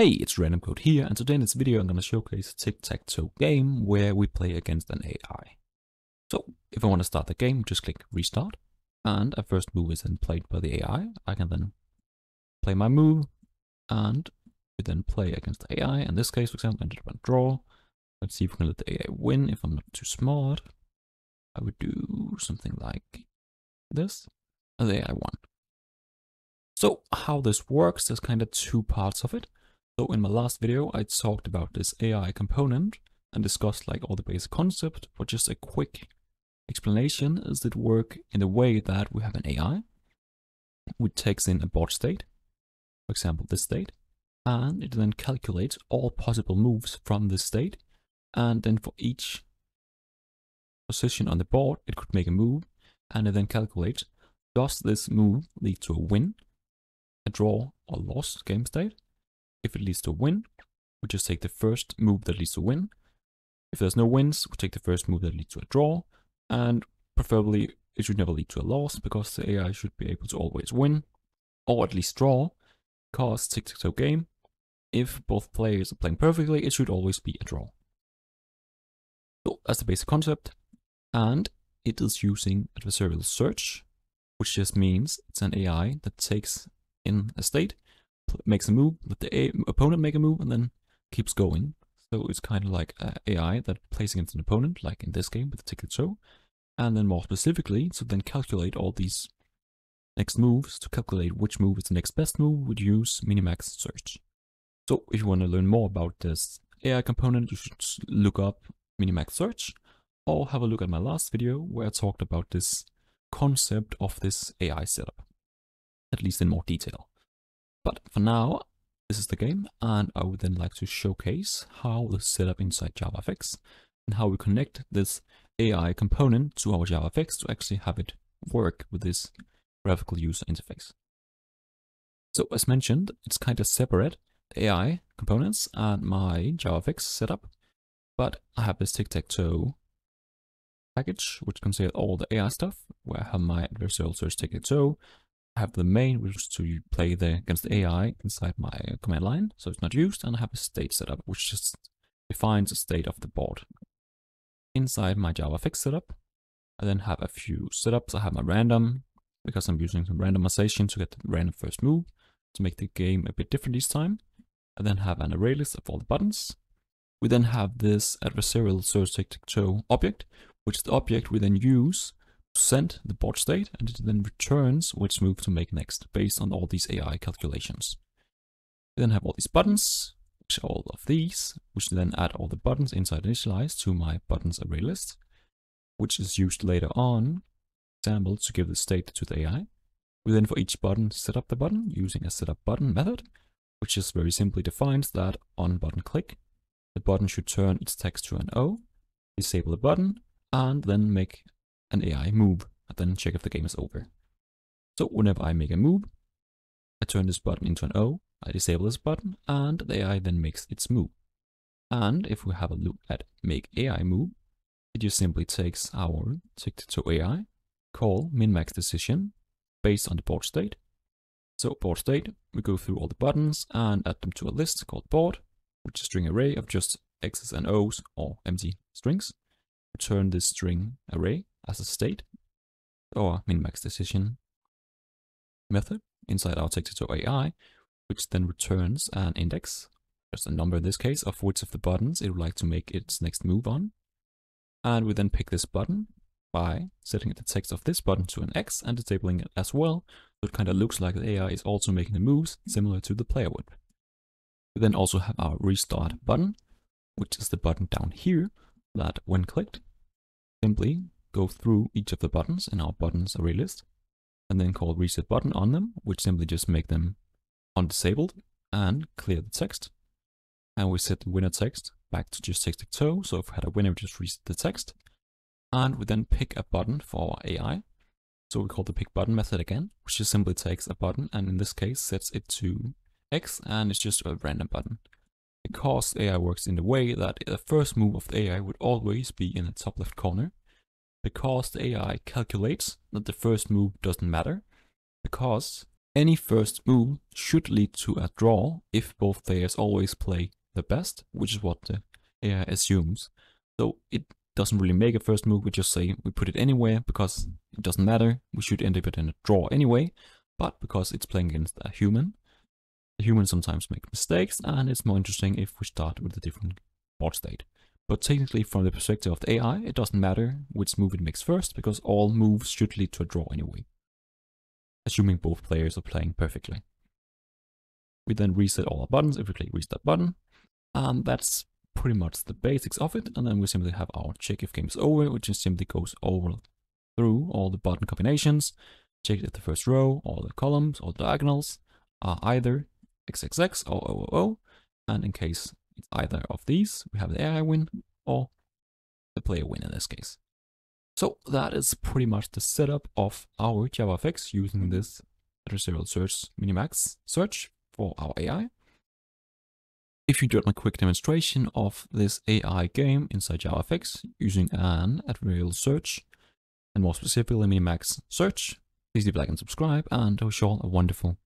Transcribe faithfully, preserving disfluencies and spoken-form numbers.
Hey, it's RandomCode here, and today in this video I'm going to showcase a Tic-Tac-Toe game where we play against an A I. So, if I want to start the game, just click Restart, and a first move is then played by the A I. I can then play my move, and we then play against the A I. In this case, for example, I ended up on draw. Let's see if we can let the A I win. If I'm not too smart, I would do something like this, and the A I won. So, how this works, there's kind of two parts of it. So in my last video, I talked about this A I component and discussed like all the basic concept, but just a quick explanation is that work in the way that we have an A I, which takes in a board state, for example, this state, and it then calculates all possible moves from this state. And then for each position on the board, it could make a move and it then calculates, does this move lead to a win, a draw or loss game state? If it leads to a win, we just take the first move that leads to a win. If there's no wins, we take the first move that leads to a draw. And preferably, it should never lead to a loss because the A I should be able to always win, or at least draw, because Tic-Tac-Toe game, if both players are playing perfectly, it should always be a draw. So that's the basic concept. And it is using adversarial search, which just means it's an A I that takes in a state, makes a move, let the a opponent make a move, and then keeps going. So it's kind of like uh, A I that plays against an opponent, like in this game with the Tic-Tac-Toe, and then more specifically, so then calculate all these next moves to calculate which move is the next best move, would use Minimax search. So if you want to learn more about this A I component, you should look up Minimax search, or have a look at my last video where I talked about this concept of this A I setup, at least in more detail. But for now, this is the game, and I would then like to showcase how this is set up inside JavaFX and how we connect this A I component to our JavaFX to actually have it work with this graphical user interface. So as mentioned, it's kind of separate, the A I components and my JavaFX setup, but I have this Tic-Tac-Toe package, which contains all the A I stuff, where I have my adversarial search Tic-Tac-Toe, have the main, which is to play the against the A I inside my command line, so it's not used, and I have a state setup, which just defines the state of the board. Inside my JavaFX setup, I then have a few setups. I have my random, because I'm using some randomization to get the random first move, to make the game a bit different this time. I then have an array list of all the buttons. We then have this adversarial search Tic-Tac-Toe object, which is the object we then use send the board state, and it then returns which move to make next based on all these A I calculations. We then have all these buttons, which are all of these, which then add all the buttons inside initialize to my buttons array list, which is used later on, for example, to give the state to the A I. We then for each button set up the button using a setup button method, which just very simply defines that on button click, the button should turn its text to an O, disable the button, and then make an A I move, and then check if the game is over. So whenever I make a move, I turn this button into an O, I disable this button, and the A I then makes its move. And if we have a look at make A I move, it just simply takes our Tic-Tac-Toe A I, call min-max decision, based on the board state. So board state, we go through all the buttons and add them to a list called board, which is a string array of just X's and O's or empty strings. Return this string array as a state or min-max decision method inside our Tic-Tac-Toe A I, which then returns an index, just a number in this case, of which of the buttons it would like to make its next move on. And we then pick this button by setting the text of this button to an X and disabling it as well, so it kind of looks like the A I is also making the moves similar to the player would. We then also have our restart button, which is the button down here that when clicked, simply go through each of the buttons in our buttons array list and then call reset button on them, which simply just make them undisabled and clear the text. And we set the winner text back to just Tic-Tac-Toe. So if we had a winner, we just reset the text. And we then pick a button for our A I. So we call the pick button method again, which just simply takes a button and in this case sets it to X, and it's just a random button. Because A I works in the way that the first move of the A I would always be in the top left corner. Because the A I calculates that the first move doesn't matter, because Any first move should lead to a draw if both players always play the best, which is what the A I assumes. So it doesn't really make a first move, we just say we put it anywhere because it doesn't matter, we should end up in a draw anyway, but because it's playing against a human, the humans sometimes make mistakes and it's more interesting if we start with a different board state. But technically from the perspective of the A I, it doesn't matter which move it makes first because all moves should lead to a draw anyway, assuming both players are playing perfectly. We then reset all our buttons if we click restart button, and that's pretty much the basics of it, and then we simply have our check if game is over, which just simply goes over through all the button combinations, check if the first row, all the columns, or diagonals are either triple X or triple O, and in case it's either of these, we have the A I win or the player win in this case. So that is pretty much the setup of our JavaFX using this adversarial search Minimax search for our A I. If you enjoyed my quick demonstration of this A I game inside JavaFX using an adversarial search and more specifically Minimax search, please leave a like and subscribe, and I wish you all a wonderful